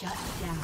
Shut down.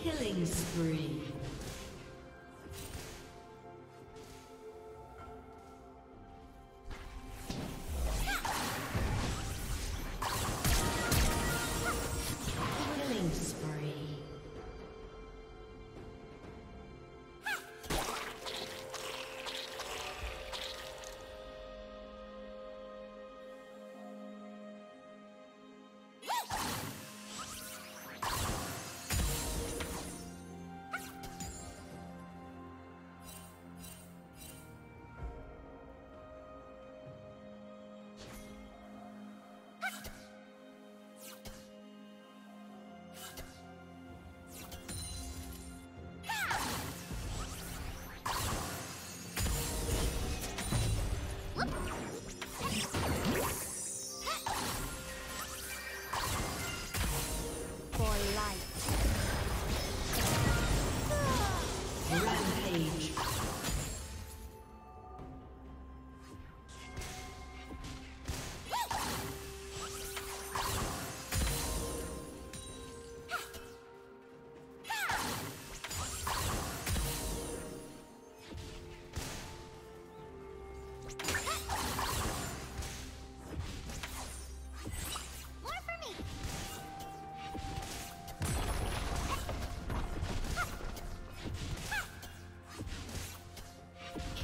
Killing spree.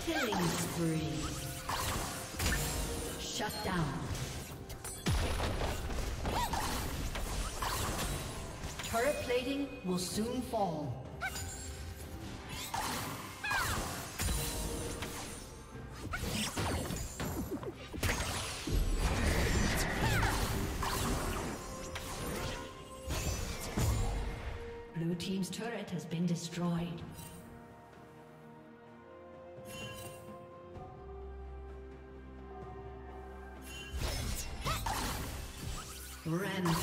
Killing spree. Killing spree. Shut down. Turret plating will soon fall. Blue team's turret has been destroyed. Rampage.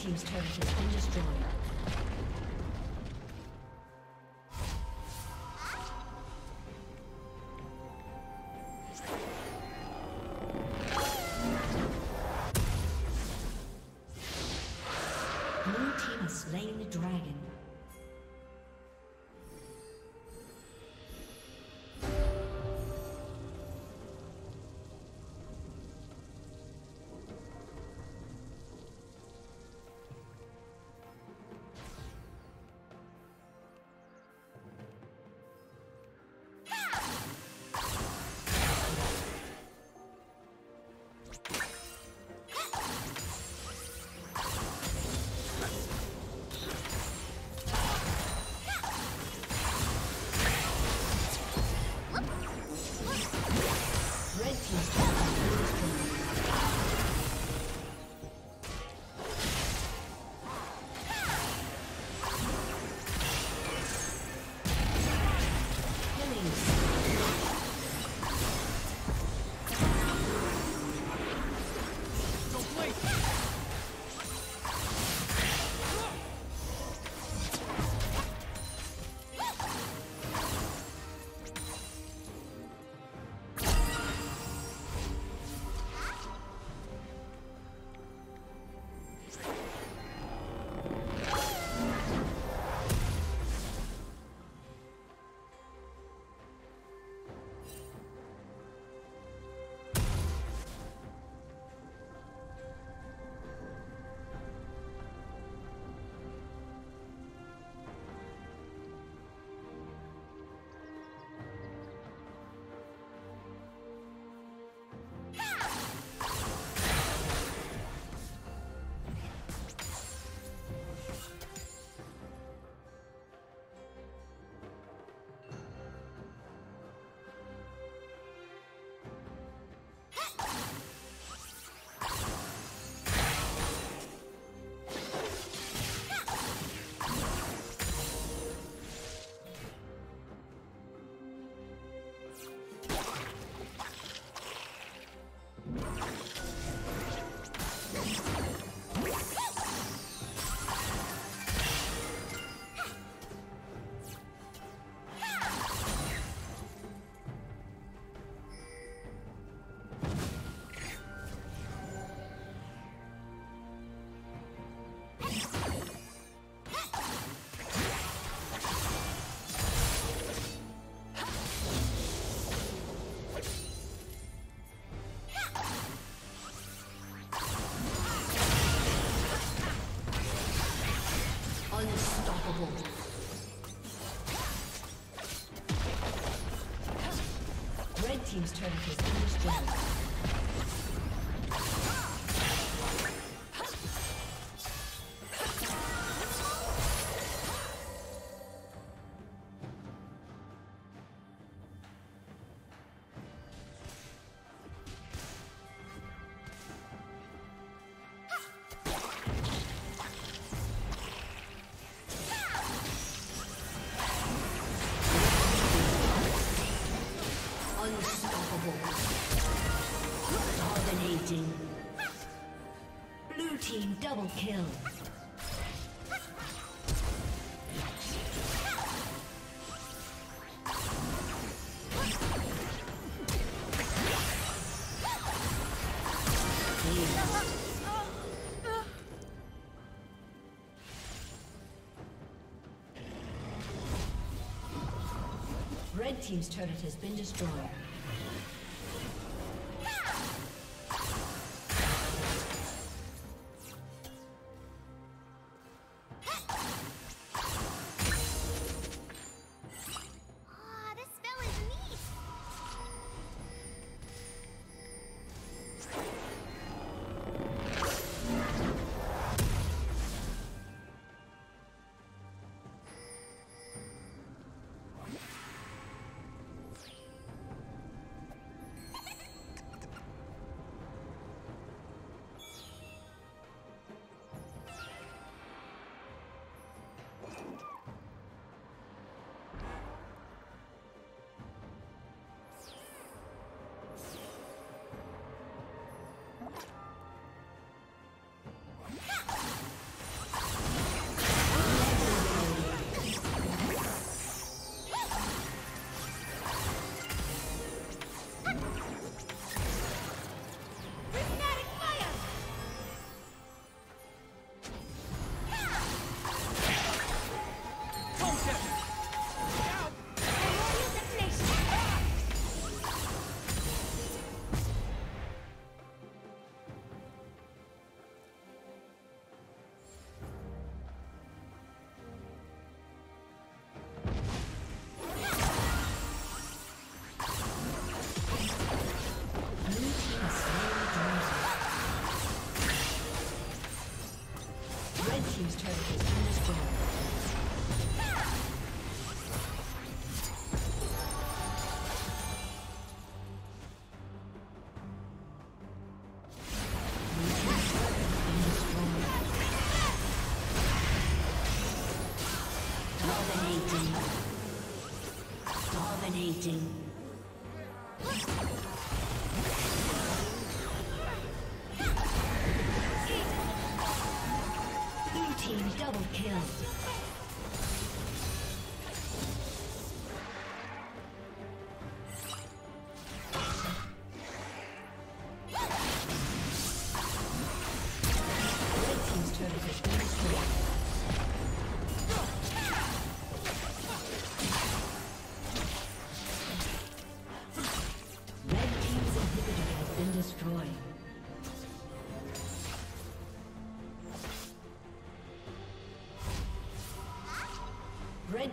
team's turret has been destroyed. Team's turret has been destroyed. Blue team double kill. Red team's turret has been destroyed. team's turret has been destroyed. Red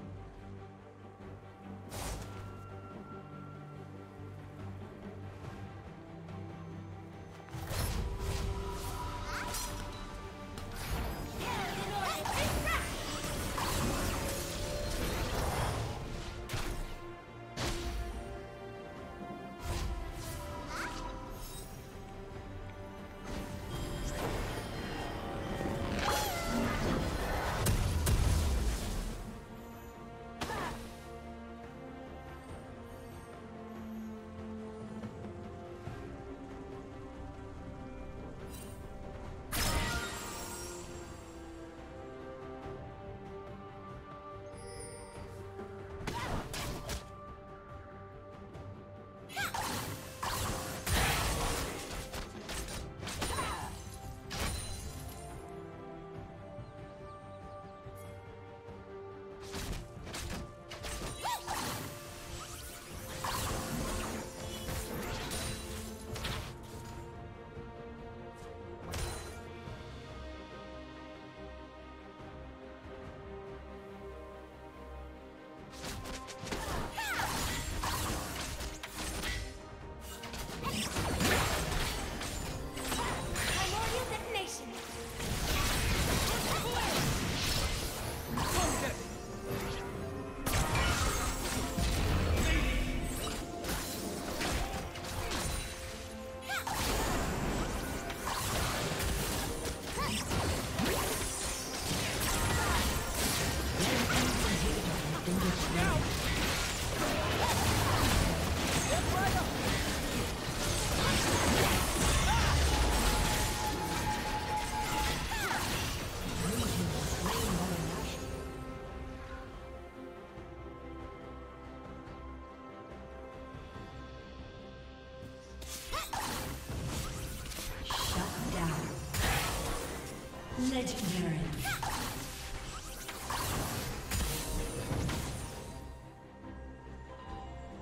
Legendary.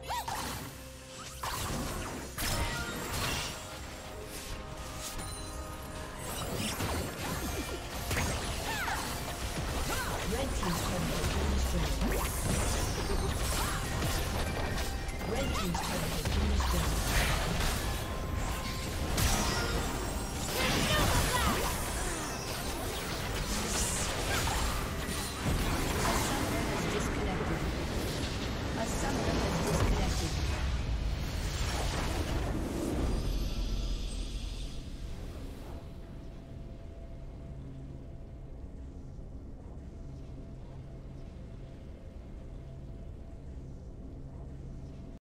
Red team's turret has been destroyed.